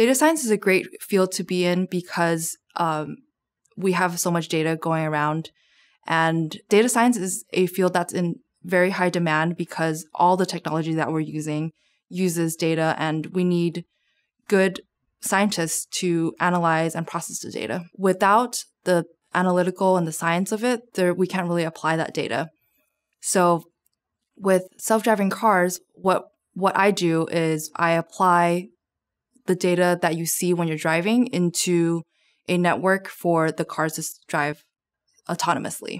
Data science is a great field to be in because we have so much data going around. And data science is a field that's in very high demand because all the technology that we're using uses data, and we need good scientists to analyze and process the data. Without the analytical and the science of it, we can't really apply that data. So with self-driving cars, what I do is I apply the data that you see when you're driving into a network for the cars to drive autonomously.